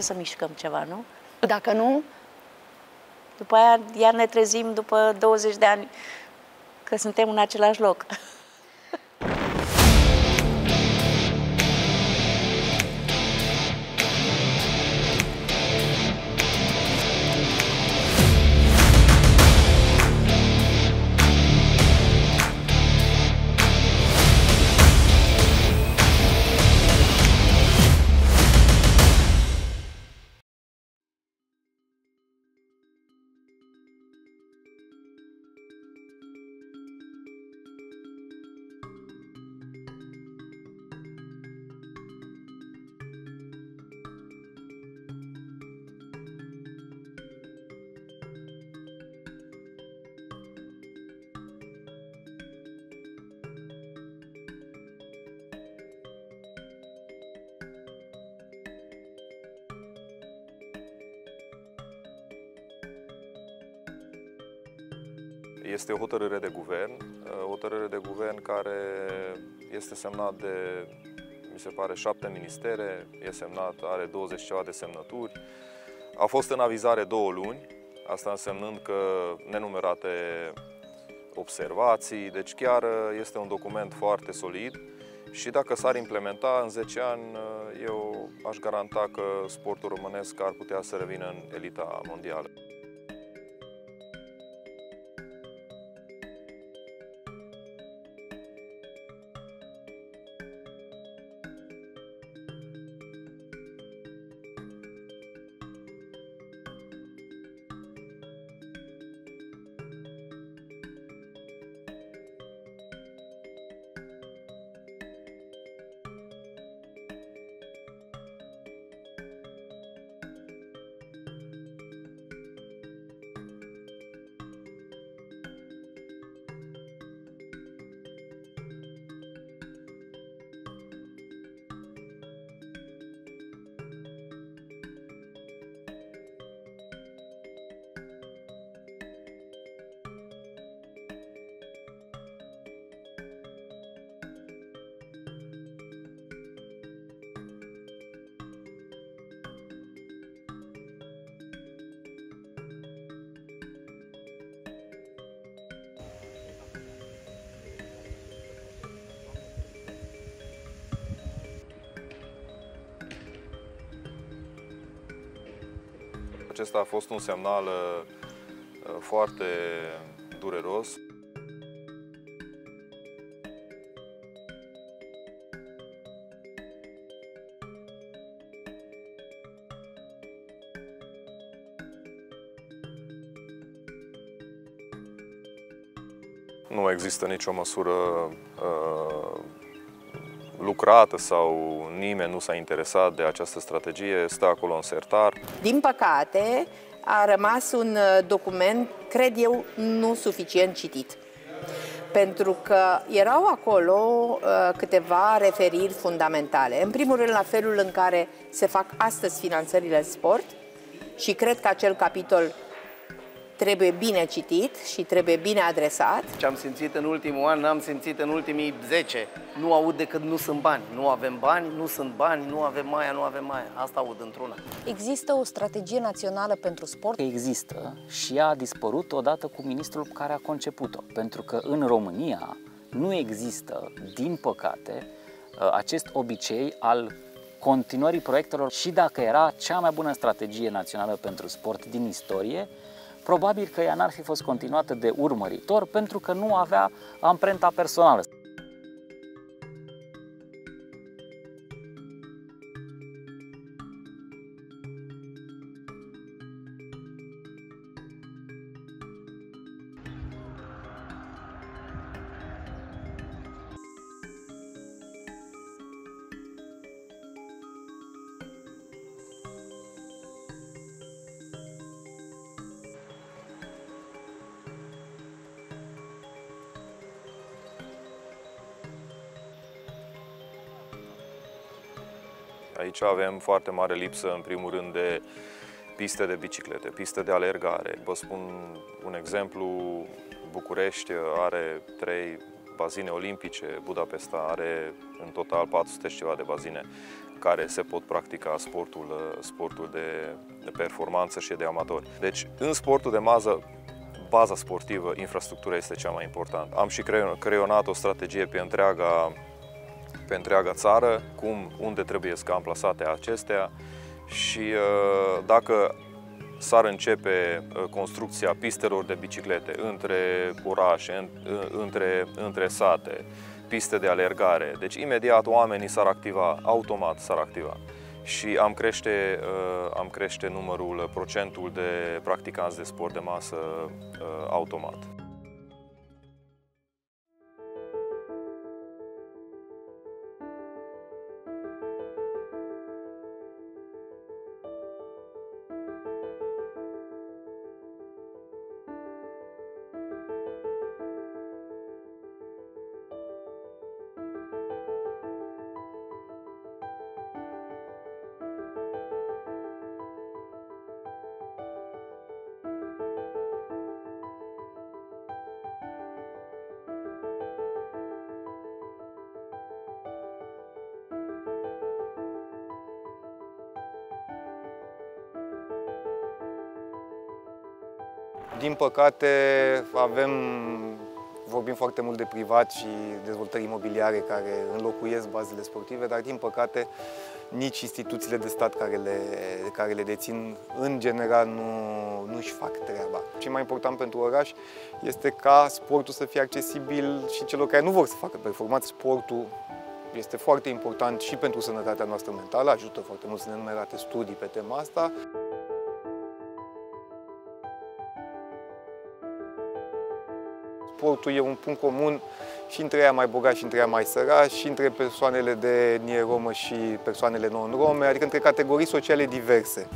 trebuie să mișcăm ceva, nu? Dacă nu, după aia iar ne trezim după 20 de ani că suntem în același loc. Este o hotărâre de guvern, care este semnat de, mi se pare, 7 ministere, e semnat, are 20 ceva de semnături. A fost în avizare 2 luni, asta însemnând că nenumărate observații, deci chiar este un document foarte solid și dacă s-ar implementa în 10 ani, eu aș garanta că sportul românesc ar putea să revină în elita mondială. Acesta a fost un semnal foarte dureros. Nu există nicio măsură lucrată sau nimeni nu s-a interesat de această strategie, stă acolo în sertar. Din păcate, a rămas un document, cred eu, nu suficient citit. Pentru că erau acolo câteva referiri fundamentale. În primul rând, la felul în care se fac astăzi finanțările în sport și cred că acel capitol trebuie bine citit și trebuie bine adresat. Ce am simțit în ultimul an, n-am simțit în ultimii 10. Nu aud decât nu sunt bani. Nu avem bani, nu sunt bani, nu avem aia, nu avem aia. Asta aud într-una. Există o strategie națională pentru sport? Există și ea a dispărut odată cu ministrul care a conceput-o. Pentru că în România nu există, din păcate, acest obicei al continuării proiectelor. Și dacă era cea mai bună strategie națională pentru sport din istorie, probabil că ea n-ar fi fost continuată de urmăritor pentru că nu avea amprenta personală. Aici avem foarte mare lipsă, în primul rând, de piste de biciclete, piste de alergare. Vă spun un exemplu, București are 3 bazine olimpice, Budapesta are în total 400 și ceva de bazine. care se pot practica sportul de performanță și de amatori. Deci, în sportul de mază, baza sportivă, infrastructura este cea mai importantă. Am și creionat o strategie pe întreaga țară, unde trebuie să amplasate acestea și dacă s-ar începe construcția pistelor de biciclete între orașe, între sate, piste de alergare, deci imediat oamenii s-ar activa, automat s-ar activa. Și am crește procentul de practicanți de sport de masă automat. Din păcate, vorbim foarte mult de privat și dezvoltări imobiliare care înlocuiesc bazele sportive, dar din păcate nici instituțiile de stat care le dețin, în general, nu-și fac treaba. Ce mai important pentru oraș este ca sportul să fie accesibil și celor care nu vor să facă performanță. Sportul este foarte important și pentru sănătatea noastră mentală, ajută foarte mult, să ne numerate studii pe tema asta. Sportul e un punct comun și între ea mai bogați și între ea mai săraci, și între persoanele de etnie romă și persoanele non-rome, adică între categorii sociale diverse.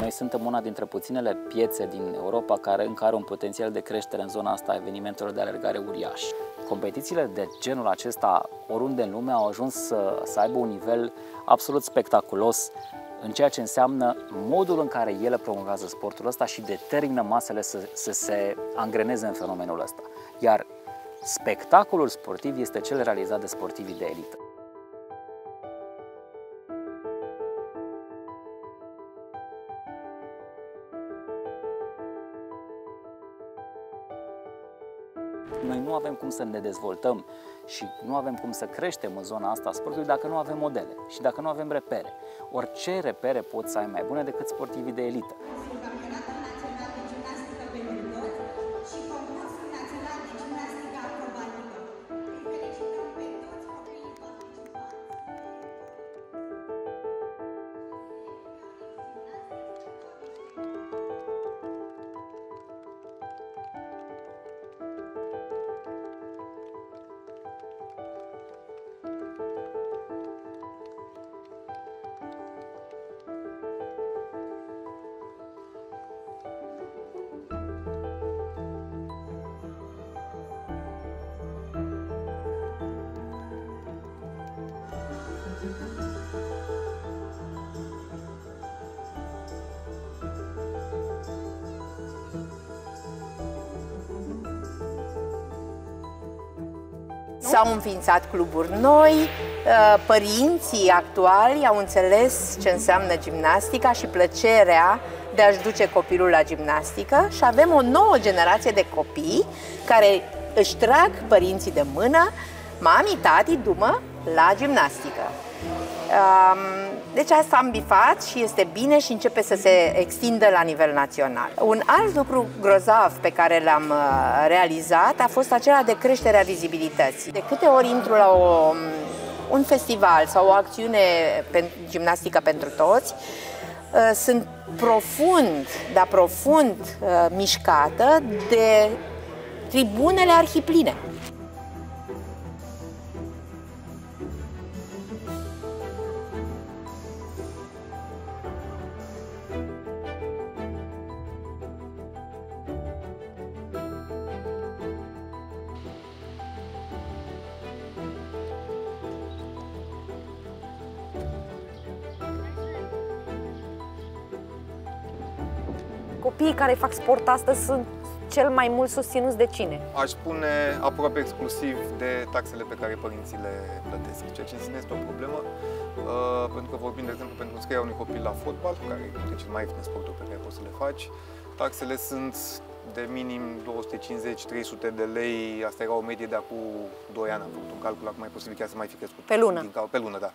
Noi suntem una dintre puținele piețe din Europa care încă are un potențial de creștere în zona asta a evenimentelor de alergare uriaș. Competițiile de genul acesta, oriunde în lume, au ajuns să aibă un nivel absolut spectaculos în ceea ce înseamnă modul în care ele promovează sportul ăsta și determină masele să se angreneze în fenomenul ăsta. Iar spectacolul sportiv este cel realizat de sportivii de elită. Noi nu avem cum să ne dezvoltăm și nu avem cum să creștem în zona asta a sportului dacă nu avem modele și dacă nu avem repere. Orice repere pot să ai mai bune decât sportivii de elită. S-au înființat cluburi noi, părinții actuali au înțeles ce înseamnă gimnastica și plăcerea de a-și duce copilul la gimnastică și avem o nouă generație de copii care își trag părinții de mână, mami, tati, du-mă la gimnastică. Deci asta am bifat și este bine și începe să se extindă la nivel național. Un alt lucru grozav pe care l-am realizat a fost acela de creșterea vizibilității. De câte ori intru la un festival sau o acțiune pentru gimnastică pentru toți, sunt profund, dar profund mișcată de tribunele arhipline. Copiii care fac sport astăzi sunt cel mai mult susținuți de cine? Aș spune aproape exclusiv de taxele pe care părinții le plătesc, ceea ce în sine este o problemă, pentru că vorbim, de exemplu, pentru înscrierea unui copil la fotbal, care este cel mai ieftin sportul pe care poți să le faci, taxele sunt de minim 250-300 de lei, asta era o medie de acum 2 ani, am făcut un calcul, acum e posibil chiar să mai fi crescut. Pe lună? Pe lună, da.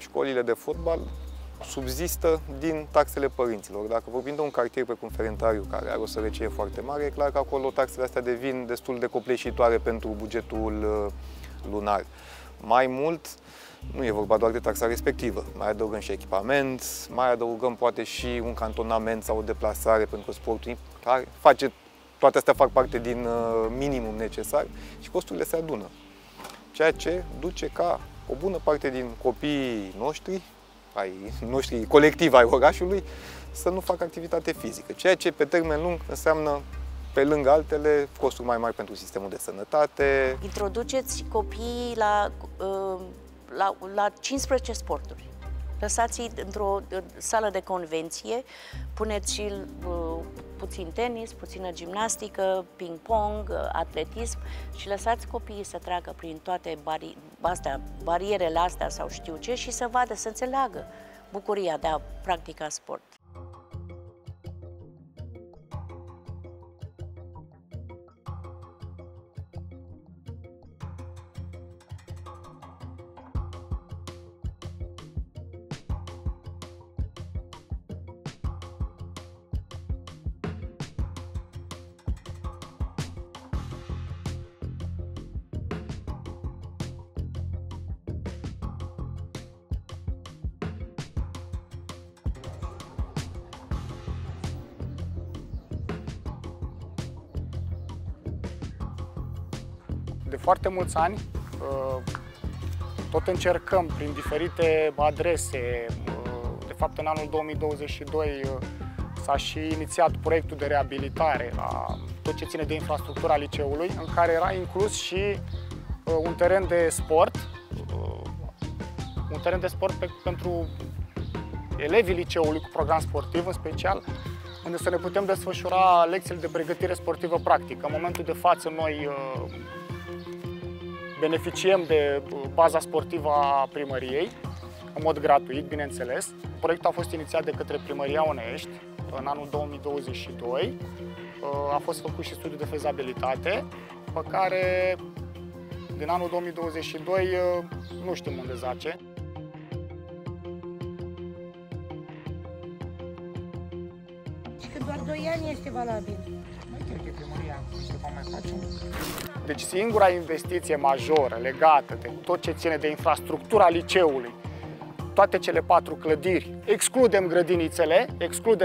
Școlile de fotbal subzistă din taxele părinților. Dacă vorbim de un cartier precum Ferentariu, care are o sărăcie foarte mare, e clar că acolo taxele astea devin destul de copleșitoare pentru bugetul lunar. Mai mult, nu e vorba doar de taxa respectivă. Mai adăugăm și echipament, mai adăugăm poate și un cantonament sau o deplasare, pentru că sportul face, toate astea fac parte din minimum necesar și costurile se adună. Ceea ce duce ca o bună parte din copiii noștri, colectiv ai orașului, să nu facă activitate fizică. Ceea ce pe termen lung înseamnă, pe lângă altele, costuri mai mari pentru sistemul de sănătate. Introduceți copiii la 15 sporturi. Lăsați-i într-o sală de convenție, puneți puțin tenis, puțină gimnastică, ping-pong, atletism și lăsați copiii să treacă prin toate barierele astea sau știu ce și să vadă, să înțeleagă bucuria de a practica sport. De foarte mulți ani tot încercăm prin diferite adrese, de fapt în anul 2022 s-a și inițiat proiectul de reabilitare a tot ce ține de infrastructura liceului, în care era inclus și un teren de sport, un teren de sport pentru elevii liceului cu program sportiv în special, unde să ne putem desfășura lecțiile de pregătire sportivă practică. În momentul de față noi beneficiem de baza sportivă a primăriei, în mod gratuit, bineînțeles. Proiectul a fost inițiat de către Primăria Onești în anul 2022. A fost făcut și studiu de fezabilitate, pe care din anul 2022 nu știm unde zace. Și că doar 2 ani este valabil. Deci singura investiție majoră legată de tot ce ține de infrastructura liceului, toate cele 4 clădiri, excludem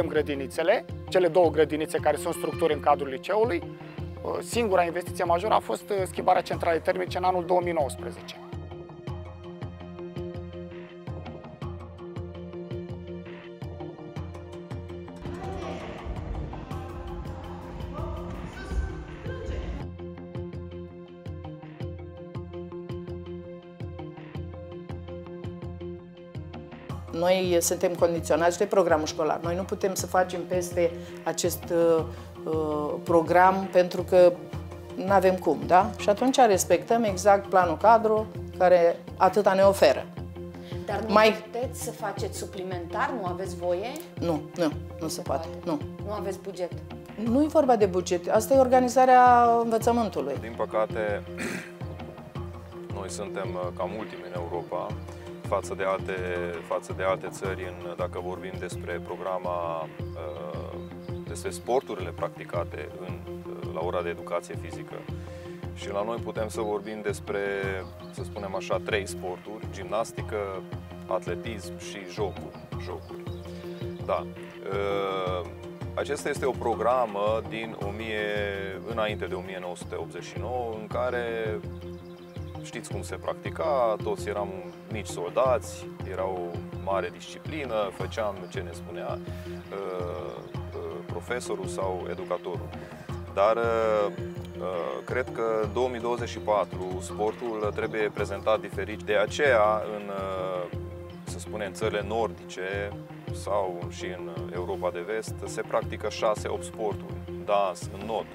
grădinițele, cele 2 grădinițe care sunt structuri în cadrul liceului, singura investiție majoră a fost schimbarea centralei termice în anul 2019. Noi suntem condiționați de programul școlar. Noi nu putem să facem peste acest program pentru că nu avem cum, da? Și atunci respectăm exact planul cadru care atâta ne oferă. Dar nu puteți să faceți suplimentar? Nu aveți voie? Nu se poate. Nu aveți buget? Nu e vorba de buget. Asta e organizarea învățământului. Din păcate, noi suntem cam ultimi în Europa față de alte țări, dacă vorbim despre programa, despre sporturile practicate la ora de educație fizică. Și la noi putem să vorbim despre, să spunem așa, 3 sporturi: gimnastică, atletism și jocuri. Da. Aceasta este o programă din înainte de 1989, în care știți cum se practica, toți eram mici soldați, era o mare disciplină, făceam ce ne spunea profesorul sau educatorul. Dar cred că 2024 sportul trebuie prezentat diferit. De aceea, să spunem, țările nordice sau și în Europa de Vest se practică 6-8 sporturi: dans, not,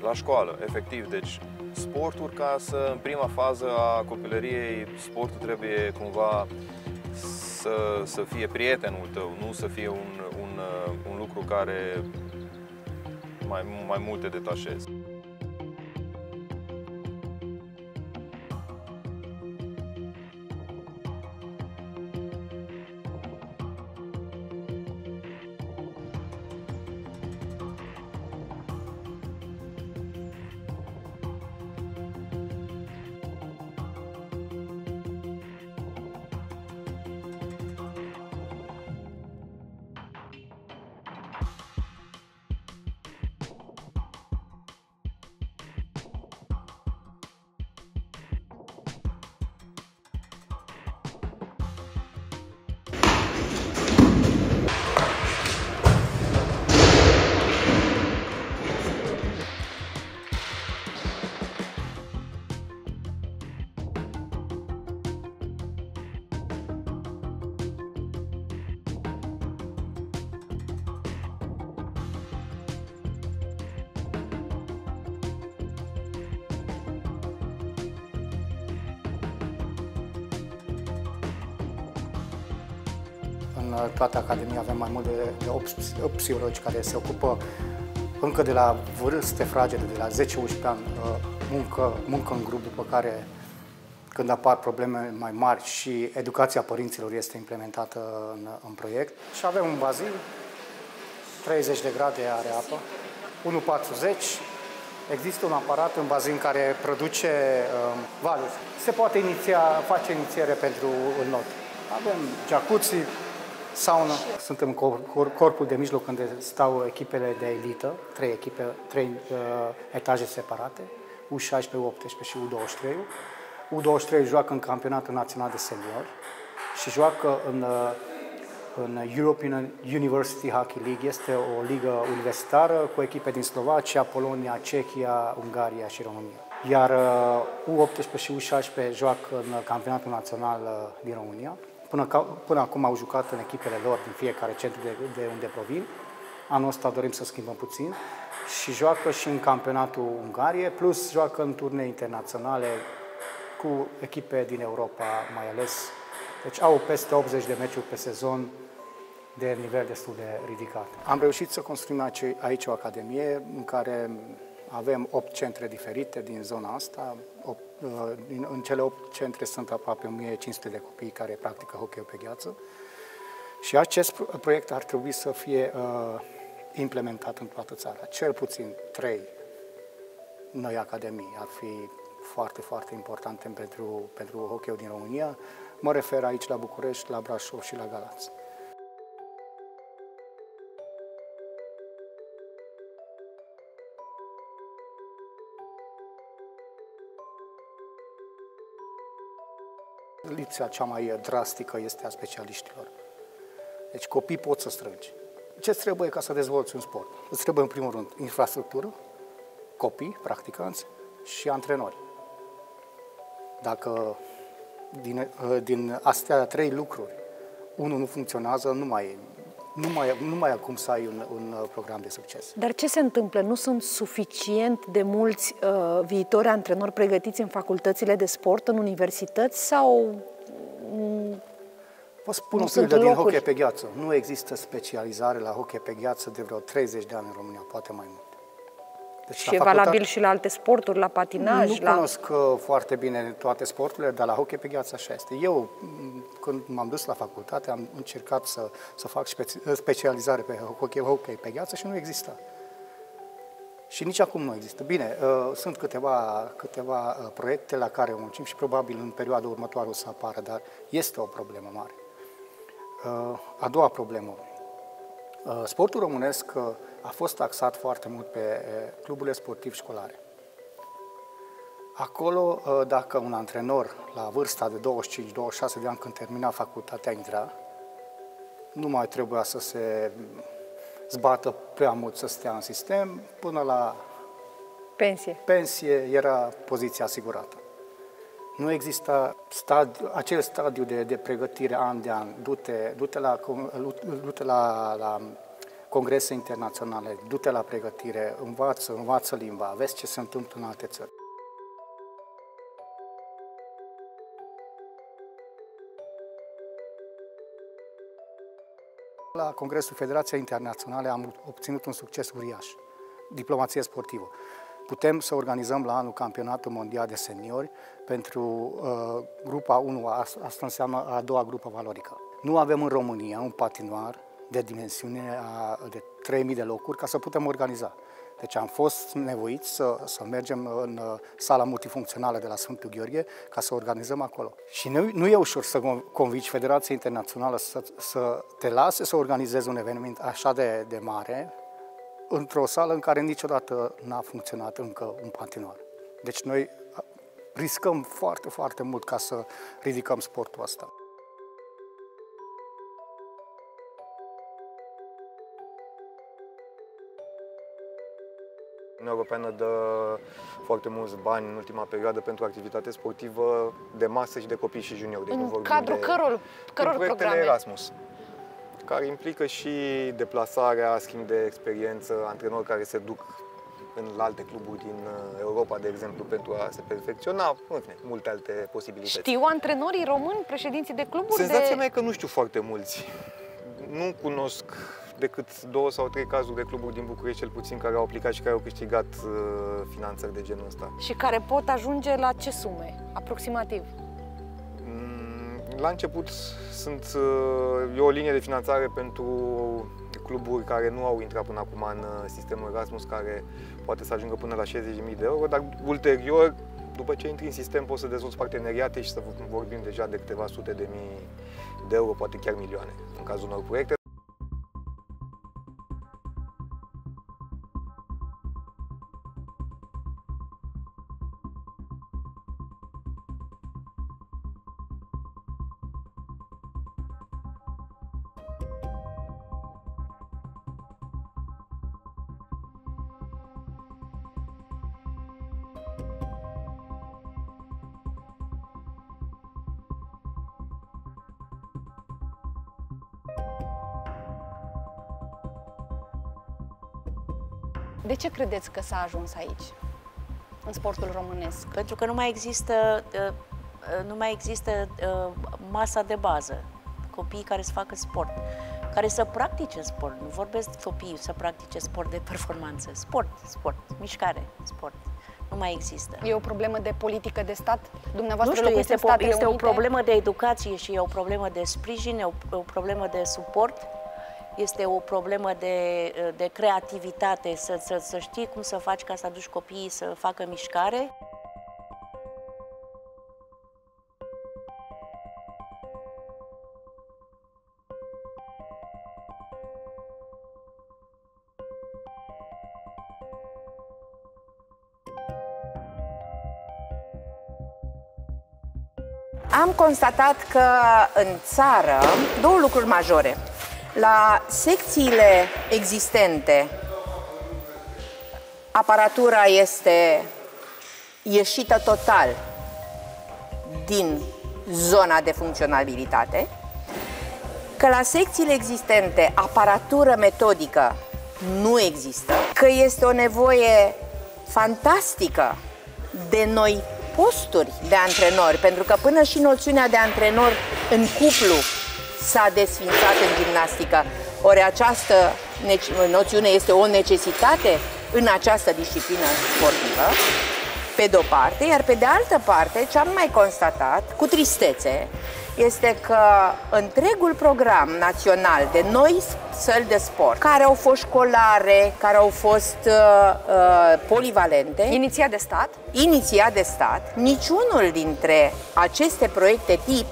la școală, efectiv. Deci sporturi, ca să, în prima fază a copilăriei, sportul trebuie cumva să fie prietenul tău, nu să fie un lucru care mai mult te detașezi. În toată Academia avem mai mult de 8 psihologi care se ocupă încă de la vârste fragede, de la 10-11 ani, muncă în grup, după care, când apar probleme mai mari, și educația părinților este implementată în proiect. Și avem un bazin, 30 de grade are apă, 1,40. Există un aparat în bazin care produce valuri. Se poate face inițiere pentru not. Avem jacuzzi, sauna. Suntem în corpul de mijloc, unde stau echipele de elită, 3 etaje separate, U16, U18 și U23. U23 joacă în campionatul național de senior și joacă în European University Hockey League. Este o ligă universitară cu echipe din Slovacia, Polonia, Cehia, Ungaria și România. Iar U18 și U16 joacă în campionatul național din România. Până acum au jucat în echipele lor din fiecare centru de unde provin. Anul ăsta dorim să schimbăm puțin și joacă și în campionatul Ungarie, plus joacă în turnee internaționale cu echipe din Europa mai ales. Deci au peste 80 de meciuri pe sezon, de nivel destul de ridicat. Am reușit să construim aici o academie în care avem 8 centre diferite din zona asta. În cele 8 centre sunt aproape 1500 de copii care practică hockey pe gheață. Și acest proiect ar trebui să fie implementat în toată țara. Cel puțin 3 noi academii ar fi foarte, foarte importante pentru hockey din România. Mă refer aici la București, la Brașov și la Galați. Lipsa cea mai drastică este a specialiștilor. Deci copiii pot să strângi. Ce trebuie ca să dezvolți un sport? Îți trebuie, în primul rând, infrastructură, copii, practicanți și antrenori. Dacă din astea 3 lucruri unul nu funcționează, nu mai acum să ai un program de succes. Dar ce se întâmplă? Nu sunt suficient de mulți viitori antrenori pregătiți în facultățile de sport, în universități, sau Vă spun o pildă din hockey pe gheață. Nu există specializare la hockey pe gheață de vreo 30 de ani în România, poate mai mult. Deci, și e valabil și la alte sporturi, la patinaj? Nu cunosc foarte bine toate sporturile, dar la hockey pe gheață așa este. Eu, când m-am dus la facultate, am încercat să fac specializare pe hockey pe gheață și nu exista. Și nici acum nu există. Bine, sunt câteva proiecte la care muncim și probabil în perioada următoare o să apară, dar este o problemă mare. A doua problemă. Sportul românesc a fost taxat foarte mult pe cluburile sportive școlare. Acolo, dacă un antrenor la vârsta de 25-26 de ani, când termina facultatea, intra, nu mai trebuia să se zbată prea mult să stea în sistem, până la pensie era poziția asigurată. Nu exista acel stadiu de pregătire an de an. Du-te la congrese internaționale, du-te la pregătire, învață limba, vezi ce se întâmplă în alte țări. La Congresul Federației Internaționale am obținut un succes uriaș, diplomație sportivă. Putem să organizăm la anul campionatul mondial de seniori pentru grupa 1, asta înseamnă a doua grupă valorică. Nu avem în România un patinoar de dimensiune de 3000 de locuri ca să putem organiza. Deci am fost nevoiți să mergem în sala multifuncțională de la Sfântul Gheorghe ca să organizăm acolo. Și nu e ușor să convingi Federația Internațională să te lase să organizezi un eveniment așa de mare într-o sală în care niciodată n-a funcționat încă un patinoar. Deci noi riscăm foarte, foarte mult ca să ridicăm sportul ăsta. Uniunea Europeană dă foarte mulți bani în ultima perioadă pentru activitate sportivă de masă și de copii și juniori. Deci în cadrul căror programe? Erasmus, care implică și deplasarea, schimb de experiență, antrenori care se duc în alte cluburi din Europa, de exemplu, pentru a se perfecționa, în fine, multe alte posibilități. Știu antrenorii români, președinții de cluburi? Senzația mea e că nu știu foarte mulți. Nu cunosc decât 2 sau 3 cazuri de cluburi din București, cel puțin, care au aplicat și care au câștigat finanțări de genul ăsta. Și care pot ajunge la ce sume, aproximativ? La început e o linie de finanțare pentru cluburi care nu au intrat până acum în sistemul Erasmus, care poate să ajungă până la 60.000 de euro, dar ulterior, după ce intri în sistem, poți să dezvolți parteneriate și să vorbim deja de câteva sute de mii de euro, poate chiar milioane, în cazul unor proiecte. De ce credeți că s-a ajuns aici, în sportul românesc? Pentru că nu mai există masa de bază, copiii care să facă sport, care să practice sport. Nu vorbesc copiii să practice sport de performanță. Sport, mișcare, sport. Nu mai există. E o problemă de politică de stat? Dumneavoastră nu știu, este o problemă de educație și e o problemă de sprijin, o problemă de suport. Este o problemă de creativitate, să știi cum să faci ca să aduci copiii să facă mișcare. Am constatat că în țară două lucruri majore. La secțiile existente, aparatura este ieșită total din zona de funcționalitate, că la secțiile existente aparatură metodică nu există, că este o nevoie fantastică de noi posturi de antrenori, pentru că până și noțiunea de antrenor în cuplu s-a desfințat în gimnastică. Ori această noțiune este o necesitate în această disciplină sportivă, pe de-o parte, iar pe de altă parte, ce am mai constatat cu tristețe este că întregul program național de noi săli de sport, care au fost școlare, care au fost polivalente, inițiat de stat, niciunul dintre aceste proiecte tip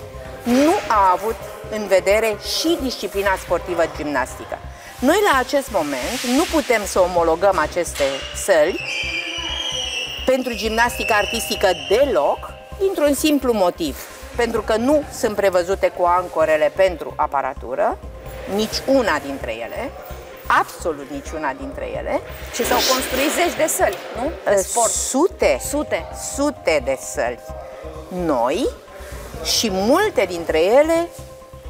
nu a avut în vedere și disciplina sportivă gimnastică. Noi la acest moment nu putem să omologăm aceste săli pentru gimnastică artistică deloc, dintr-un simplu motiv, pentru că nu sunt prevăzute cu ancorele pentru aparatură, nici una dintre ele, absolut niciuna dintre ele. Și s-au construit zeci de săli, nu? De sport. Sute de săli noi și multe dintre ele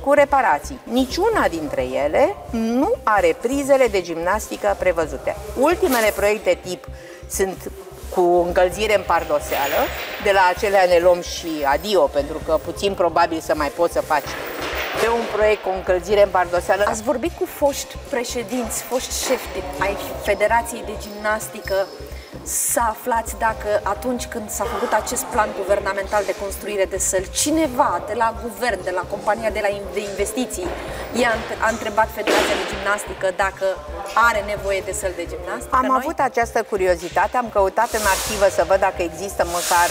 cu reparații. Niciuna dintre ele nu are prizele de gimnastică prevăzute. Ultimele proiecte tip sunt cu încălzire în pardoseală, de la acelea ne luăm și adio, pentru că puțin probabil să mai poți să faci pe un proiect cu încălzire în pardoseală. Ați vorbit cu foști președinți, foști șefi ai Federației de Gimnastică, să aflați dacă atunci când s-a făcut acest plan guvernamental de construire de săli, cineva de la guvern, de la compania de investiții, i-a întrebat Federația de Gimnastică dacă are nevoie de săli de gimnastică? Am avut această curiozitate, am căutat în arhivă să văd dacă există măcar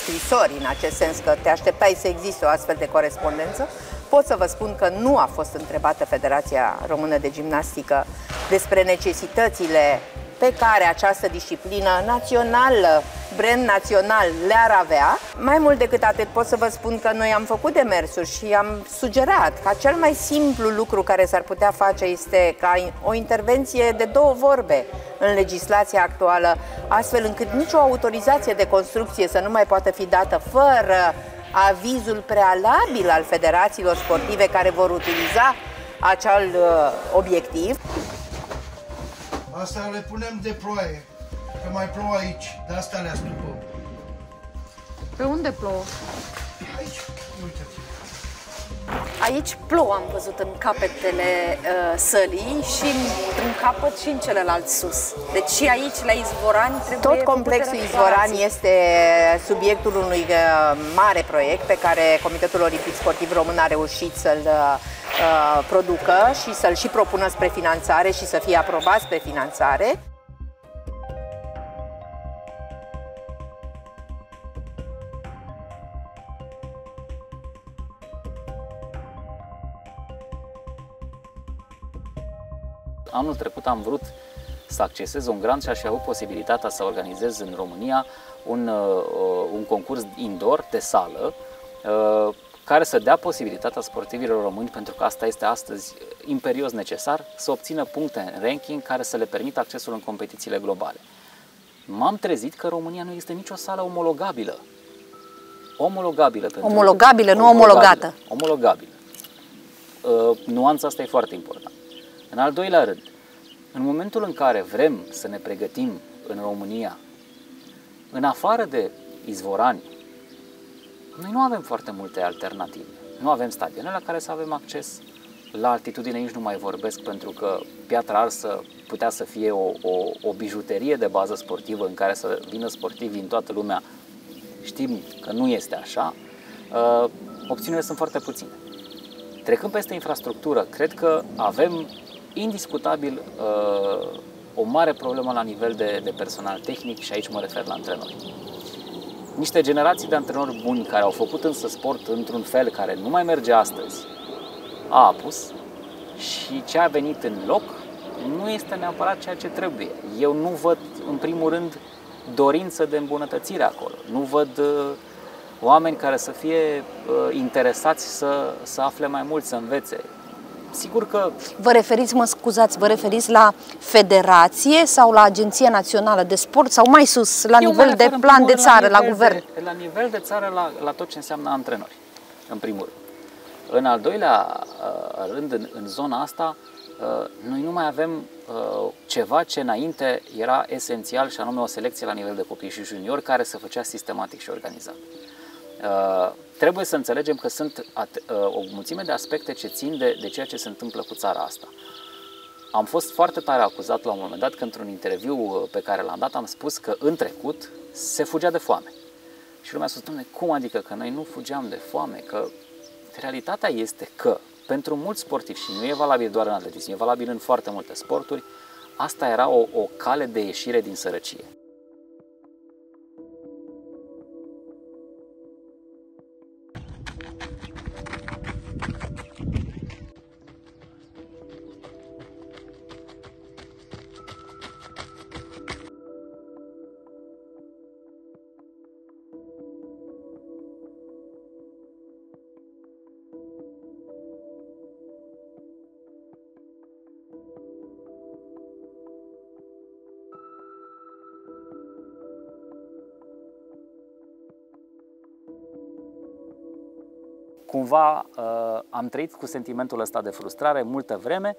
scrisori în acest sens, că te așteptai să existe o astfel de corespondență. Pot să vă spun că nu a fost întrebată Federația Română de Gimnastică despre necesitățile pe care această disciplină națională, brand național, le-ar avea. Mai mult decât atât, pot să vă spun că noi am făcut demersuri și am sugerat că cel mai simplu lucru care s-ar putea face este ca o intervenție de două vorbe în legislația actuală, astfel încât nicio autorizație de construcție să nu mai poată fi dată fără avizul prealabil al federațiilor sportive care vor utiliza acel obiectiv. Asta le punem de ploaie, că mai plouă aici, de asta le astupăm. Pe unde plouă? Aici, uite-te. Aici plouă, am văzut în capetele sălii și în capăt și în celălalt sus. Deci și aici, la Izvorani, trebuie... Tot complexul Izvorani este subiectul unui mare proiect pe care Comitetul Olimpic Sportiv Român a reușit să-l producă și să-l și propună spre finanțare și să fie aprobat spre finanțare. Anul trecut am vrut să accesez un grant și aș fi avut posibilitatea să organizez în România un concurs indoor de sală care să dea posibilitatea sportivilor români, pentru că asta este astăzi imperios necesar, să obțină puncte în ranking care să le permită accesul în competițiile globale. M-am trezit că România nu este nicio sală omologabilă. Omologabilă, nu omologată. Nuanța asta e foarte importantă. În al doilea rând, în momentul în care vrem să ne pregătim în România, în afară de Izvorani, noi nu avem foarte multe alternative. Nu avem stadioane la care să avem acces, la altitudine nici nu mai vorbesc, pentru că Piatra Arsă putea să fie o bijuterie de bază sportivă în care să vină sportivi din toată lumea. Știm că nu este așa. Opțiunile sunt foarte puține. Trecând peste infrastructură, cred că avem indiscutabil o mare problemă la nivel de personal tehnic și aici mă refer la antrenori. Niște generații de antrenori buni care au făcut însă sport într-un fel care nu mai merge astăzi a apus și ce a venit în loc nu este neapărat ceea ce trebuie. Eu nu văd, în primul rând, dorință de îmbunătățire acolo. Nu văd oameni care să fie interesați să afle mai mult, să învețe. Sigur că... Vă referiți, mă scuzați, vă referiți la Federație sau la Agenția Națională de Sport sau mai sus, la nivel de plan de țară, la guvern? La nivel de țară, la tot ce înseamnă antrenori, în primul rând. În al doilea rând, în zona asta, noi nu mai avem ceva ce înainte era esențial, și anume o selecție la nivel de copii și juniori care se făcea sistematic și organizat. Trebuie să înțelegem că sunt o mulțime de aspecte ce țin de ceea ce se întâmplă cu țara asta. Am fost foarte tare acuzat la un moment dat că într-un interviu pe care l-am dat am spus că în trecut se fugea de foame. Și lumea a spus, dom'le, cum adică că noi nu fugeam de foame? Că realitatea este că pentru mulți sportivi, și nu e valabil doar în atletism, e valabil în foarte multe sporturi, asta era o cale de ieșire din sărăcie. Cumva am trăit cu sentimentul ăsta de frustrare multă vreme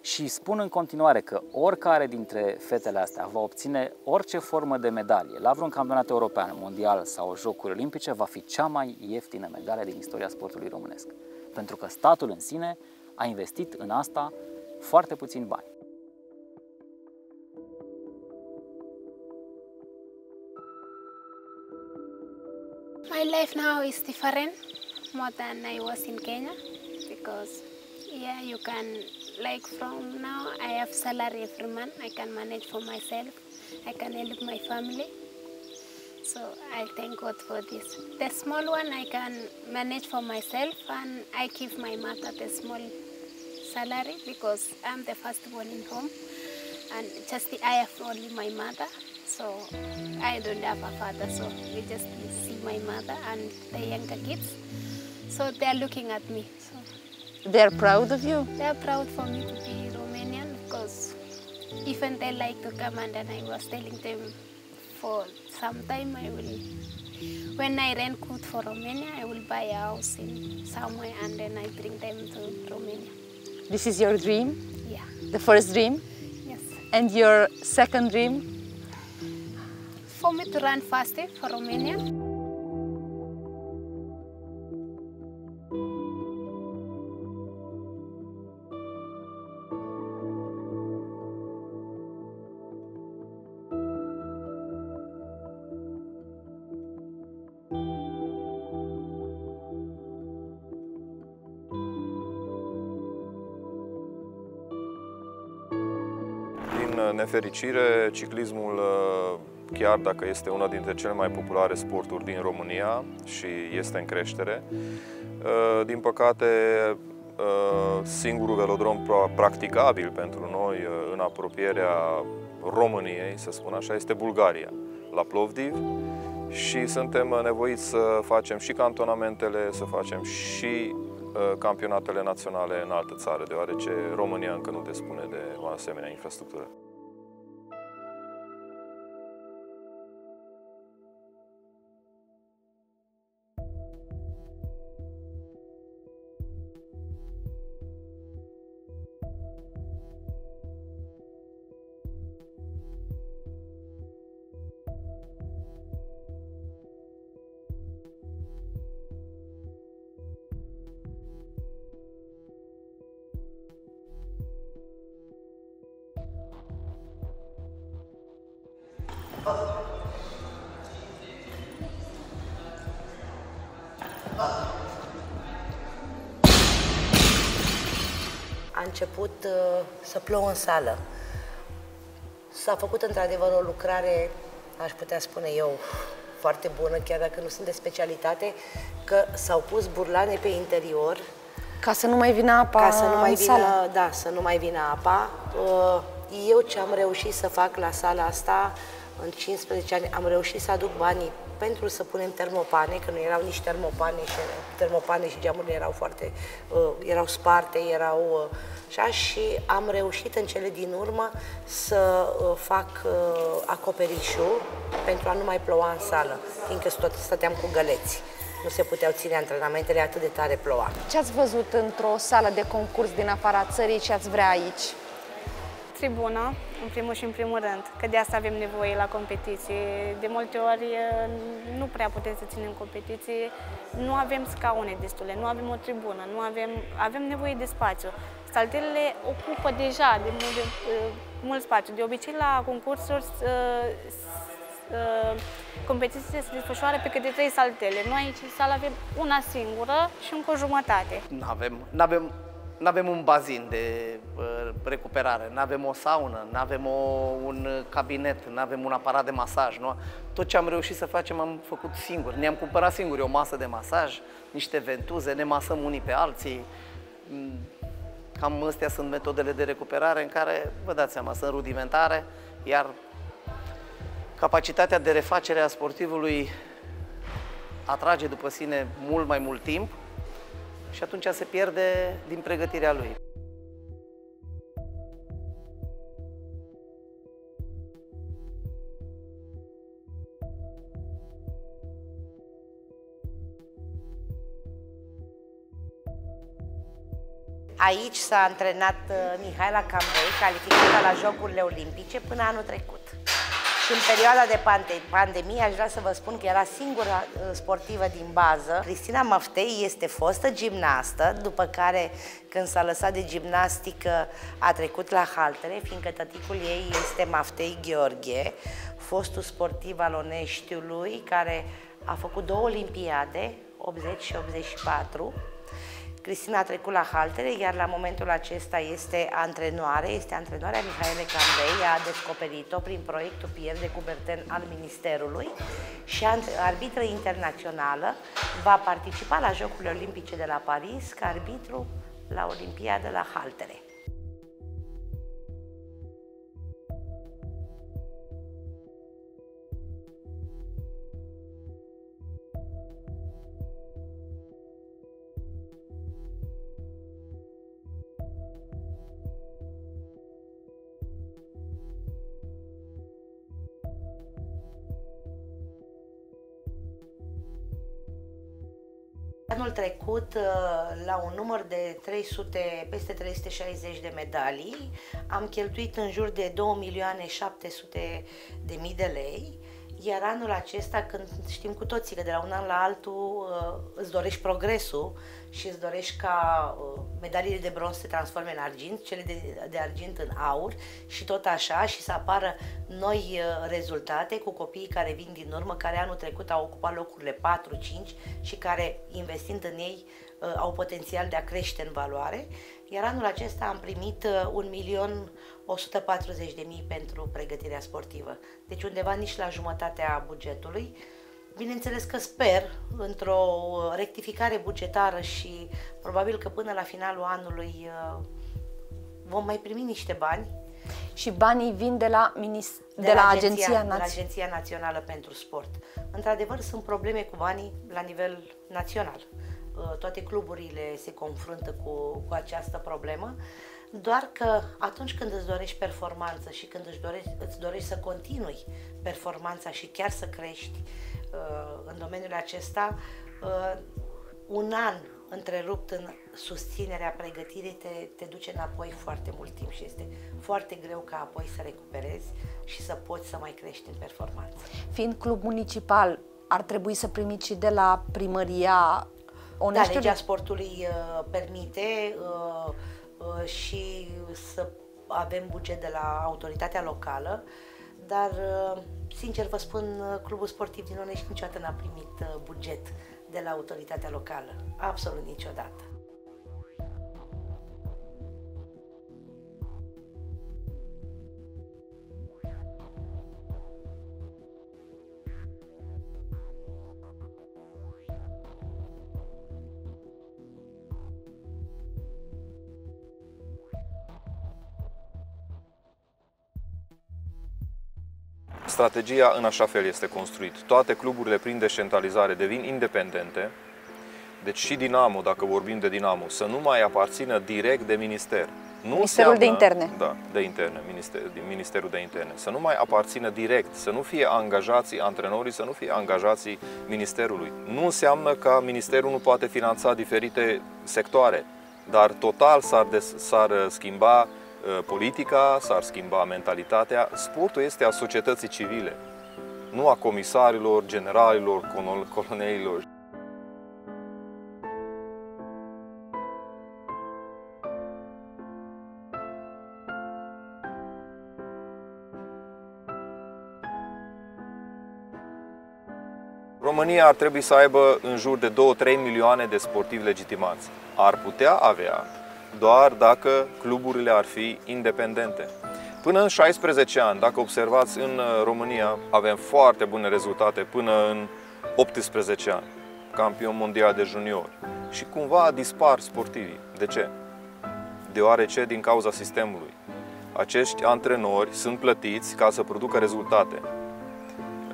și spun în continuare că oricare dintre fetele astea va obține orice formă de medalie la vreun campionat european, mondial sau jocuri olimpice, va fi cea mai ieftină medalie din istoria sportului românesc. Pentru că statul în sine a investit în asta foarte puțini bani. My life now is different. More than I was in Kenya, because yeah, you can, like, from now I have salary every month. I can manage for myself, I can help my family, so I thank God for this. The small one I can manage for myself, and I give my mother the small salary because I'm the first one in home, and just I have only my mother. So I don't have a father, so we just see my mother and the younger kids. So they are looking at me. So they are proud of you? They are proud for me to be Romanian, because even they like to come, and then I was telling them for some time I will, when I rent good for Romania, I will buy a house in somewhere and then I bring them to Romania. This is your dream? Yeah. The first dream? Yes. And your second dream? For me to run faster for Romania. Din nefericire, ciclismul, chiar dacă este una dintre cele mai populare sporturi din România și este în creștere, din păcate, singurul velodrom practicabil pentru noi în apropierea României, să spun așa, este Bulgaria, la Plovdiv, și suntem nevoiți să facem și cantonamentele, să facem și campionatele naționale în altă țară, deoarece România încă nu dispune de o asemenea infrastructură. A început să plouă în sală. S-a făcut într-adevăr o lucrare, aș putea spune eu, foarte bună, chiar dacă nu sunt de specialitate, că s-au pus burlane pe interior. Ca să nu mai vină apa în sală. Da, să nu mai vină apa. Eu ce am reușit să fac la sala asta, în 15 ani, am reușit să aduc banii pentru să punem termopane, că nu erau nici termopane și, geamurile erau foarte, erau sparte, erau așa, și am reușit în cele din urmă să fac acoperișul pentru a nu mai ploua în sală, fiindcă tot stăteam cu găleți. nu se puteau ține antrenamentele, atât de tare ploua. Ce ați văzut într-o sală de concurs din afara țării, ce ați vrea aici? Tribuna, în primul și în primul rând, că de asta avem nevoie la competiții. De multe ori nu prea putem să ținem competiții, nu avem scaune destule, nu avem o tribună, nu avem nevoie de spațiu. Halterele ocupă deja de mult spațiu. De obicei, la concursuri, competițiile se desfășoară pe câte 3 haltere. Noi aici în sală avem una singură și încă o jumătate. Nu avem un bazin de recuperare, nu avem o saună, nu avem un cabinet, nu avem un aparat de masaj. Nu? Tot ce am reușit să facem am făcut singur. Ne-am cumpărat singuri o masă de masaj, niște ventuze, ne masăm unii pe alții. Cam astea sunt metodele de recuperare în care, vă dați seama, sunt rudimentare, iar capacitatea de refacere a sportivului atrage după sine mult mai mult timp și atunci se pierde din pregătirea lui. Aici s-a antrenat Mihaela Camboi, calificată la Jocurile Olimpice, până anul trecut. Și în perioada de pandemie, aș vrea să vă spun că era singura sportivă din bază. Cristina Maftei este fostă gimnastă, după care, când s-a lăsat de gimnastică, a trecut la haltere, fiindcă tăticul ei este Maftei Gheorghe, fostul sportiv al Oneștiului, care a făcut 2 olimpiade, 80 și 84. Cristina a trecut la haltere, iar la momentul acesta este antrenoare, este antrenoarea Mihaelei Cambei, a descoperit-o prin proiectul Pierre de Coubertin al Ministerului și arbitră internațională, va participa la Jocurile Olimpice de la Paris ca arbitru la Olimpiada la haltere. Anul trecut, la un număr de peste 360 de medalii, am cheltuit în jur de 2.700.000 de lei, iar anul acesta, când știm cu toții că de la un an la altul îți dorești progresul și îți dorești ca medaliile de bronz să se transforme în argint, cele de argint în aur și tot așa, și să apară noi rezultate cu copiii care vin din urmă, care anul trecut au ocupat locurile 4-5 și care, investind în ei, au potențial de a crește în valoare. Iar anul acesta am primit 1.140.000 pentru pregătirea sportivă, deci undeva nici la jumătatea bugetului. Bineînțeles că sper, într-o rectificare bugetară și probabil că până la finalul anului vom mai primi niște bani. Și banii vin de la Agenția Națională pentru Sport. Într-adevăr, sunt probleme cu banii la nivel național. Toate cluburile se confruntă cu această problemă, doar că atunci când îți dorești performanță și când îți dorești să continui performanța și chiar să crești în domeniul acesta, un an întrerupt în susținerea pregătirii te duce înapoi foarte mult timp și este foarte greu ca apoi să recuperezi și să poți să mai crești în performanță. Fiind club municipal, ar trebui să primiți și de la Primăria Onești. Da, legea sportului permite și să avem buget de la autoritatea locală, dar, sincer vă spun, Clubul Sportiv din Onești niciodată n-a primit buget de la autoritatea locală. Absolut niciodată. Strategia în așa fel este construită. Toate cluburile prin descentralizare devin independente, deci și Dinamo, dacă vorbim de Dinamo, să nu mai aparțină direct de minister. Ministerul de Interne. Da, de interne, Ministerul de Interne. Să nu mai aparțină direct, să nu fie angajații antrenorii, să nu fie angajații Ministerului. Nu înseamnă că Ministerul nu poate finanța diferite sectoare, dar total s-ar schimba politica, s-ar schimba mentalitatea. Sportul este a societății civile, nu a comisarilor, generalilor, colonelilor. România ar trebui să aibă în jur de 2-3 milioane de sportivi legitimați. Ar putea avea doar dacă cluburile ar fi independente. Până în 16 ani, dacă observați, în România avem foarte bune rezultate până în 18 ani. Campion mondial de juniori. Și cumva dispar sportivii. De ce? Deoarece din cauza sistemului. Acești antrenori sunt plătiți ca să producă rezultate.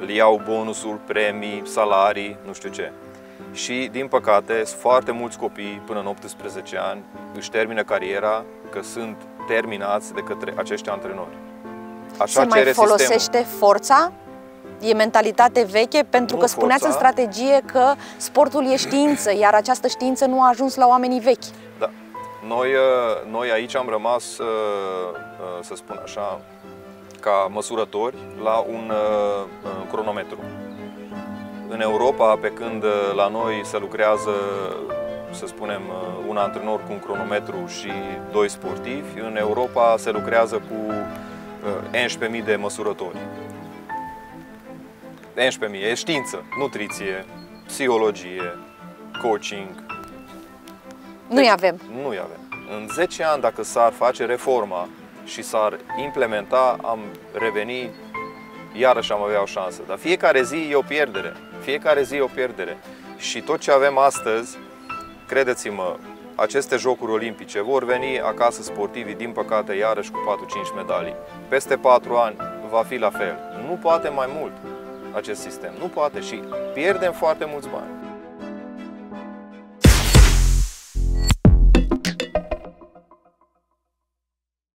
Le iau bonusul, premii, salarii, nu știu ce. Și, din păcate, sunt foarte mulți copii până în 18 ani, își termină cariera, că sunt terminați de către acești antrenori. Așa se mai folosește sistemul. Forța? E mentalitate veche? Pentru că spuneați forța. În strategie că sportul e știință, iar această știință nu a ajuns la oamenii vechi. Da. Noi aici am rămas, să spun așa, ca măsurători la un cronometru. În Europa, pe când la noi se lucrează, să spunem, un antrenor cu un cronometru și doi sportivi, în Europa se lucrează cu 11.000 de măsurători. 11.000, e știință, nutriție, psihologie, coaching. Nu-i avem. Nu-i avem. În 10 ani, dacă s-ar face reforma și s-ar implementa, am reveni, iarăși am avea o șansă. Dar fiecare zi e o pierdere. Fiecare zi e o pierdere. Și tot ce avem astăzi, credeți-mă, aceste jocuri olimpice vor veni acasă sportivii, din păcate, iarăși cu 4-5 medalii. Peste 4 ani va fi la fel. Nu poate mai mult acest sistem. Nu poate și pierdem foarte mulți bani.